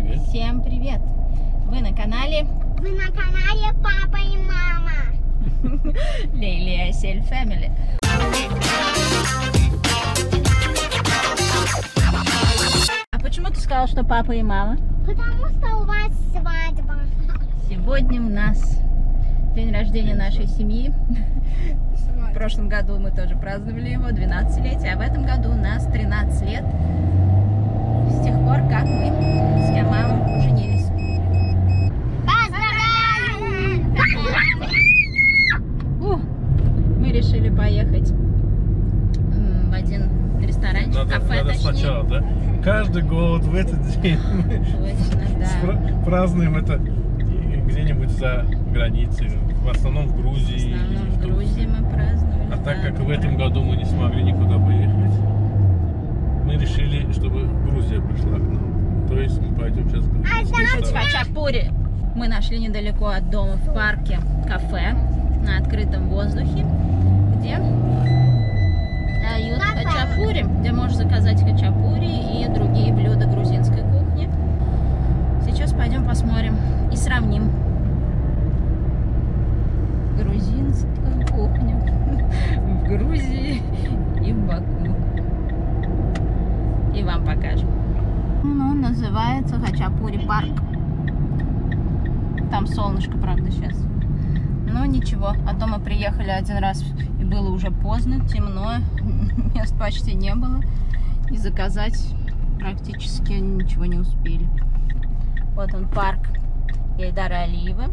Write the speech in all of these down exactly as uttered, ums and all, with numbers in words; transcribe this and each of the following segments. привет. Всем привет. Вы на канале... Вы на канале Папа и Мама. LeyliAysel Family. А почему ты сказала, что Папа и Мама? Потому что у вас свадьба. Сегодня у нас день рождения нашей семьи. В прошлом году мы тоже праздновали его, двенадцатилетие, а в этом году у нас тринадцать лет. С тех пор, как мы с Ямалом женились. Поздравляю! Поздравляю! У, мы решили поехать в один ресторанчик, надо, кафе, надо сначала, да? Каждый год в этот день точно, да. Празднуем это где-нибудь за границей. В основном в Грузии. В основном в Грузии мы празднуем. А так как в этом году мы не смогли никуда поехать, мы решили, чтобы Грузия пришла к нам. То есть мы пойдем сейчас в Хачапури. Мы нашли недалеко от дома в парке кафе на открытом воздухе, где дают хачапури, где можешь заказать хачапури и другие блюда грузинской кухни. Сейчас пойдем посмотрим и сравним грузинскую кухню в Грузии и в Баку. И вам покажем. Ну, называется Хачапури парк. Там солнышко, правда, сейчас. Но ничего. А то мы приехали один раз, и было уже поздно, темно, мест почти не было. И заказать практически ничего не успели. Вот он, парк Гейдара Алиева.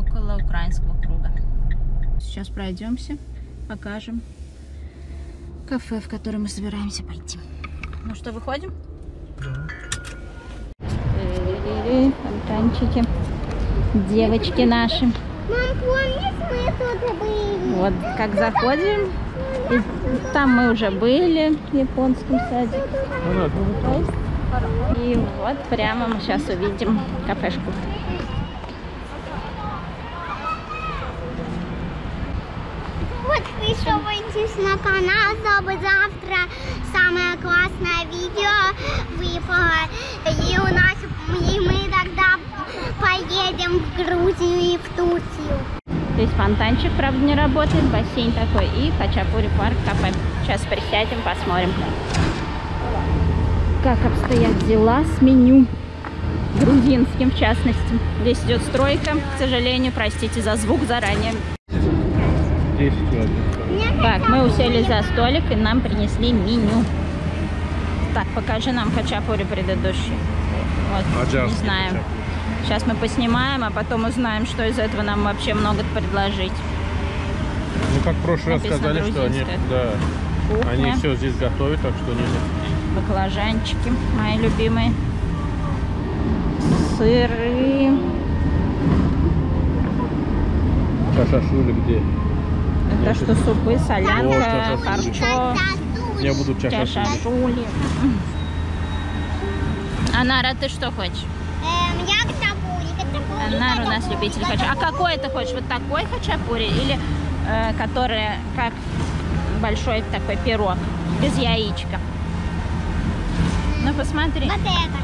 Около украинского круга. Сейчас пройдемся, покажем кафе, в которое мы собираемся пойти. Ну что, выходим? Да. Фонтанчики. Девочки наши. Мам, помнишь, мы тут были? Вот, как заходим. И там мы уже были в японском саде. И вот прямо мы сейчас увидим кафешку. Подписывайтесь на канал, чтобы завтра самое классное видео выпало. И у нас, и мы тогда поедем в Грузию и в Турцию. То есть фонтанчик, правда, не работает, бассейн такой и Хачапури парк, кафе. Сейчас присядем, посмотрим, как обстоят дела с меню грузинским, в частности. Здесь идет стройка, к сожалению, простите за звук заранее. Так, мы усели за столик и нам принесли меню. Так, покажи нам хачапури предыдущий. Вот, не знаем. Сейчас мы поснимаем, а потом узнаем, что из этого нам вообще могут предложить. Ну, как в прошлый раз сказали, что они, да, они все здесь готовят, так что не... Баклажанчики мои любимые. Сыры. Чашушули где? Это что, супы, солянка, харчо, чашушули. Анара, ты что хочешь? Эм, я хачапури, хачапури. Анара у нас любитель хачапури. А какой ты хочешь? Вот такой хачапури или э, который как большой такой пирог без яичка? Ну посмотри. Вот это.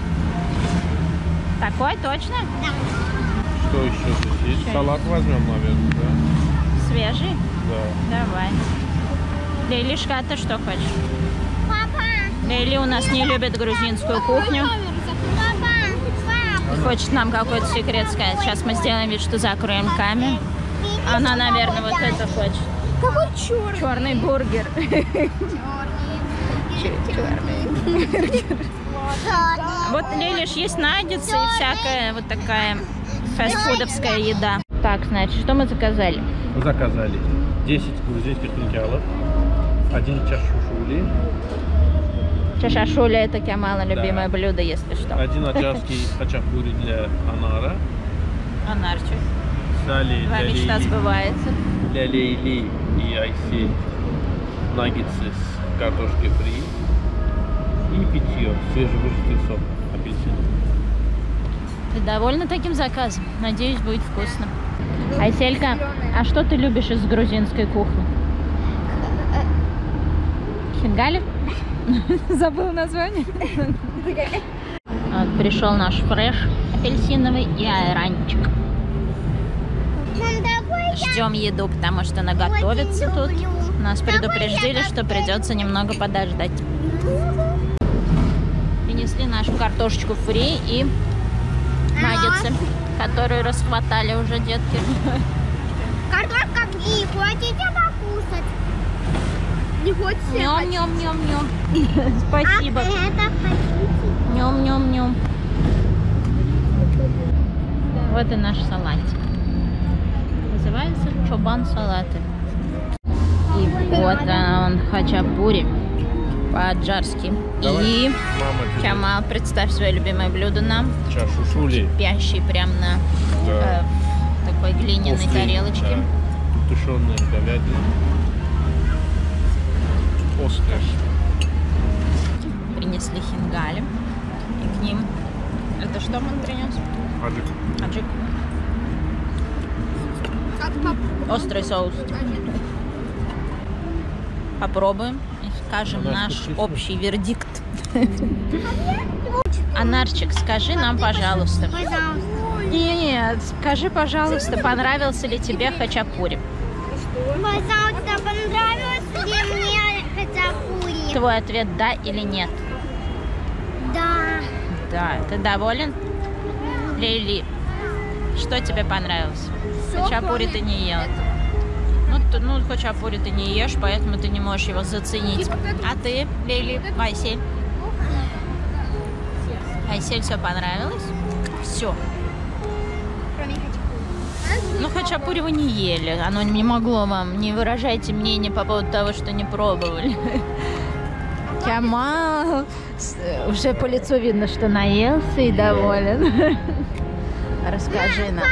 Такой точно? Да. Что еще здесь есть? Еще салат есть. Возьмем, наверное, да? Свежий? Да. Давай. Лейлишка, а ты что хочешь? Папа! Лейли у нас не любит грузинскую кухню. Папа! Хочет нам какой-то секрет сказать. Сейчас мы сделаем вид, что закроем камеру. Она, наверное, вот это хочет. Какой черный? Черный бургер. Черный бургер. Вот Лейлиш есть наггетсы и всякая вот такая фастфудовская еда. Так, значит, что мы заказали? Мы заказали десять грузинских хинкалов, один чашушули. Чашушули это Кемала любимое, да, блюдо, если что. Один аджарский хачапури для Анара. Анарчик. Далее для Лейли. Мечта сбывается. Для Лейли и Айси наггетсы с картошкой фри и питье, свежевыжатый сок апельсиновый. Ты довольна таким заказом? Надеюсь, будет вкусно. Айселька, а что ты любишь из грузинской кухни? Хинкали? Забыла название? пришел наш фреш апельсиновый и айранчик. Ждем еду, потому что она готовится тут. Нас предупреждили, что придется немного подождать. Принесли нашу картошечку фри и наггетсы, которые расхватали уже детки. Картошка фри, хотите покусать? Не хочешь? Ням-ням-ням-ням. Спасибо. Ням-ням-ням. Вот и наш салатик. Называется чобан салаты. И вот он, хачапури по-аджарски. И Камал, представь свое любимое блюдо нам. Чашушули. Кипящий прям на да. э, такой глиняной Уфли, тарелочке. Да. Тушеная говядина. Острая. Принесли хингали. И к ним... Это что он принес? Аджик. Аджик. Острый соус. Попробуем и скажем наш общий вердикт. Анарчик, скажи нам, пожалуйста. Нет, скажи, пожалуйста, понравился ли тебе хачапури? Пожалуйста, понравился ли мне хачапури? Твой ответ да или нет? Да. Да, ты доволен? Лейли, что тебе понравилось? Хачапури ты не ел. Ну, ты, ну, хачапури ты не ешь, поэтому ты не можешь его заценить. А ты, Лейли, Айсель? Айсель, все понравилось? Все. Ну, хачапури вы не ели. Оно не могло вам. Не выражайте мнение по поводу того, что не пробовали. Камал. Уже по лицу видно, что наелся и доволен. Расскажи нам.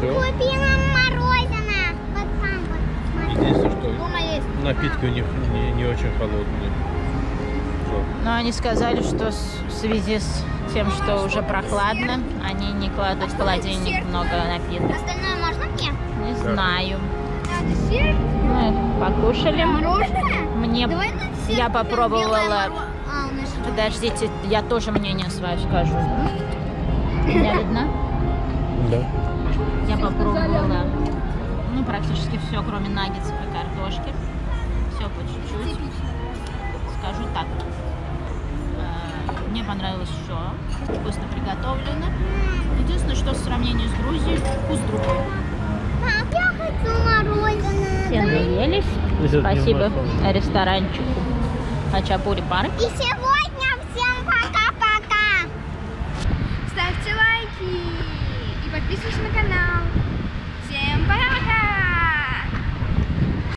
Купи нам мороженое. Вот там вот. Единственное, что напитки у них не, не очень холодные. Но они сказали, что в связи с тем, что уже прохладно, они не кладут в холодильник много напитков. Остальное можно мне? Не знаю. Мы покушали. Мороженое? Мне... Я попробовала... Подождите, я тоже мнение свое скажу. Меня видно? Да. Я попробовала, ну, практически все, кроме наггетсов и картошки. Все по чуть-чуть. Скажу так. Мне понравилось все. Вкусно приготовлено. Единственное, что в сравнении с Грузией, вкус другой. Пап, я хочу мороженое. Все наелись. Спасибо ресторанчику Хачапури парк. И сегодня всем пока-пока. Ставьте лайки. Подписывайтесь на канал.